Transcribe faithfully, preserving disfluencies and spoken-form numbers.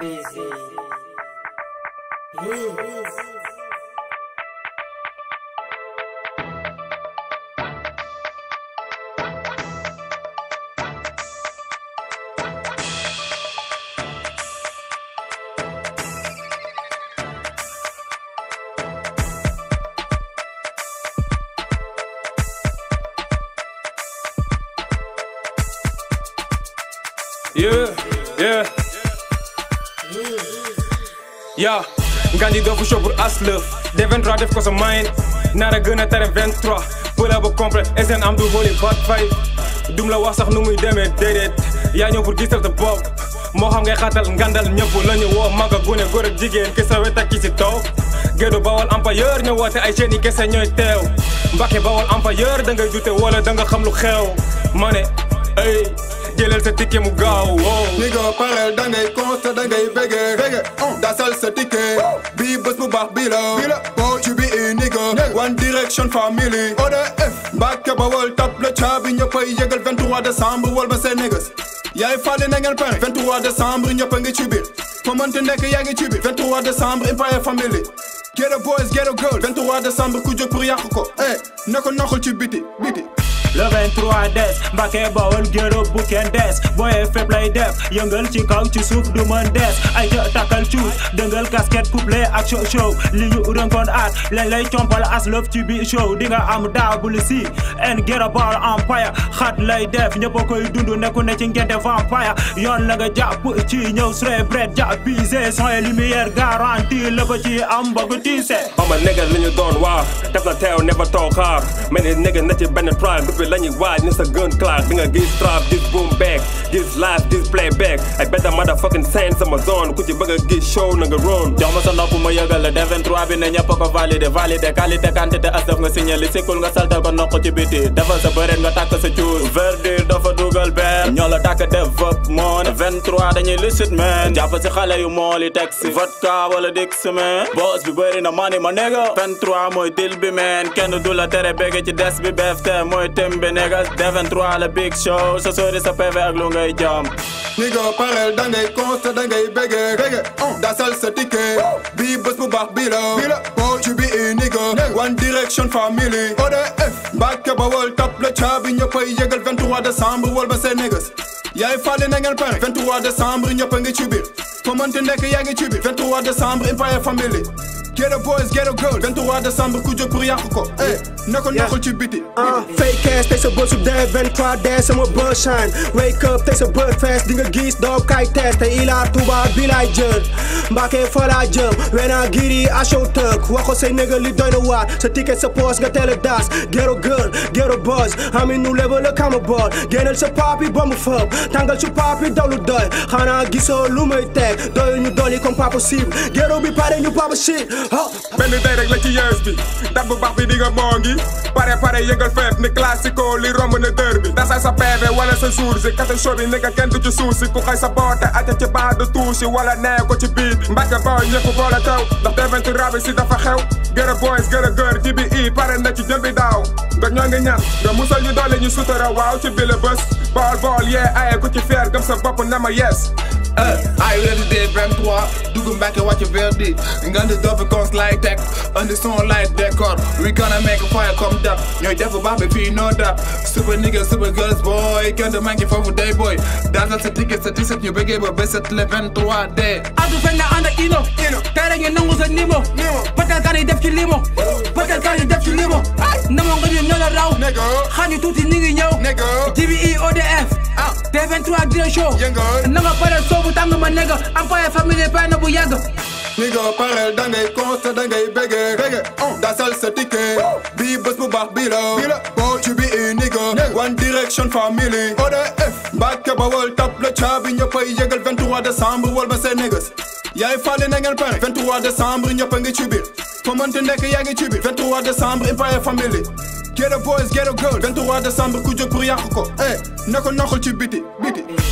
Easy. Easy. Yeah, yeah. Ja, Gandhi doe voor voor Aslef. Devin draait even kost mind. Naar de gunnet er ventwa. Pull up compre. Is een amdu holy bad fight. Doem la wasag noem je deme deed. Ja, je voor gister de bob. Moham jij gaat al Gandal je voelen je wo maga gune gore dige en kesa weta kisi tau. Gedo bawal empire je wat hij je niet kesa je tel. Bakke bawal empire dan ga je doet de wallen dan ga hamlo gel. Mane, hey. Jelel se tike mu gau, nigo parel dange konsta dange bege bege. Da sal se tike, bi bos mu bak bilo. Po tu bi unigo, One Direction family. Ode F, bakke bawol tap le chabi nyopa yegel vingt-trois décembre wal bese niggas. Jij falen engel pare, vingt-trois décembre nyopa ngi chibir. Komante nek ya ngi chibir, vingt-trois décembre Empire family. Ghetto boys, ghetto girls, vingt-trois décembre kujok pour yakuko. Eh, nako nako chibiti, biti. Le vingt-trois des, bakke bawol gero buken des. Boy efe play def, yengel chikang chisuf duman des. Ayo takal choose, dengel kasket couple ak show show. Liyu urang kon at, lelei chompal as love to be show. Dinga am da bulisi, and get a ball empire. Hat lay def, nyopo koy dundu neko nechin get a vampire. Yon laga ja puchi, nyo sre bread ja bize. Son e lumière garantie, lebachi am bagutise. I'm a nigga linyu don wa, tap na tail never talk hard. Many nigga nechi bennett prime. Lanny wide, it's a gun clock. Dinga get strapped, this boom back, this live, this playback. I bet the motherfucking sense of my zone. Could you bugger get shown and go wrong? Jama sala puma yagal, the devent robbing and yapaka valid, the valid, the cali, the cante, the asaf, the signal, the sickle, the salta, the knock, the bitty. Devils a burden, the tackle, the choose. Verde, the for Dougal Bear. Nyala taka, the vop, mon. Vent road and you listen, man. Java Sakala, you molly taxi. Vodka, walla dixie, man. Boss be wearing the money, my nigga. Vent road, my dilby, man. Can do la terre, baggage, that's be befte, my tip. Benegas vingt-trois le big show. Ce soir ça pève avec l'ongay jam. Nigo parel dans les constats dans les bégés. Da sal se ticket. Bibos pour Barbilo. Po tu bi unigo. One Direction family. O D F. Bakke bawol tap le chabi nyopa yegal vingt-trois décembre wal bese niggas. Jij falen engel pare. vingt-trois décembre nyopa ngi chibir. Komante nek ya ngi chibir. vingt-trois décembre Empire family. Ghetto boys, ghetto girls, vingt-trois décembre, coup de pour Yakuko. Eh, nako nako chibiti. Fake ass, takes a bus up there, vingt-trois dance, I'm a bus shine. Wake up, takes a bird fast, dinga geese, dog, kite test. They eat out, tuba, be like jerk. Back and fall, I jump. When I giddy, I show tuck. Wako say nigga, leave down the what. So ticket supports, got tell it das. Ghetto girl, ghetto boys, I'm in new level, look, I'm a ball. Genel so papi, bum of up. Tangle so papi, down the door. Hana giso, lume tag. Doy, you dolly, come papa sip. Ghetto be party, you papa shit. Ben de direct la ci yeus bi dabbu bax bi diga mongi pare pare yegal fef ni classico li romb na deur bi dasa sa pv wala sa source kata show bi neka ken du ci source ku xay sa bota ata ci ba de touche wala ne ko ci bit mbaka ba ñepp bola taw ndax devent rabe si dafa xew gëra boys gëra gër ci bi i pare na ci jël bi daaw nga ñoo nga ñaan nga musal ñu doole ñu sutara waaw ci bile bus bal bal ye ay ko ci fer comme sa bop na ma yes. I ready day vingt-trois, do go back and watch a verdi. Gonna double cost like that, on the song like decor. We gonna make a fire come up. Yo, devil baby, if you know that. Super nigga, super girls, boy. Can't the monkey for day, boy. That's not a ticket, a decent, you big able, best at vingt-trois day. I do find that under Eno, Eno. Carrying your nose and Nemo, Nemo. But I can't depth you limo. But I can't depth you limo. No one gonna know that round, nigga. How you do the nigga, yo, nigga. D V E or the F. They went to a deal show. Number parel so with Tango Manega. Empire family by Nobuyago. Nigo parel dange consta dange bege bege. Da sal se ticket. Bibos pour Barbilo. Po tu bi unigo. One Direction family. O D F. Bakke bawol tap le chabi nyopa yegal vingt-trois décembre wal bese niggas. Jij falen engel pare. vingt-trois décembre nyopa ngi chibir. Komante nek ya ngi chibir. vingt-trois décembre Empire family. Ghetto boys, ghetto girls, vingt-trois décembre, coup de pour Yakuko. Eh, nako nako chibiti, biti.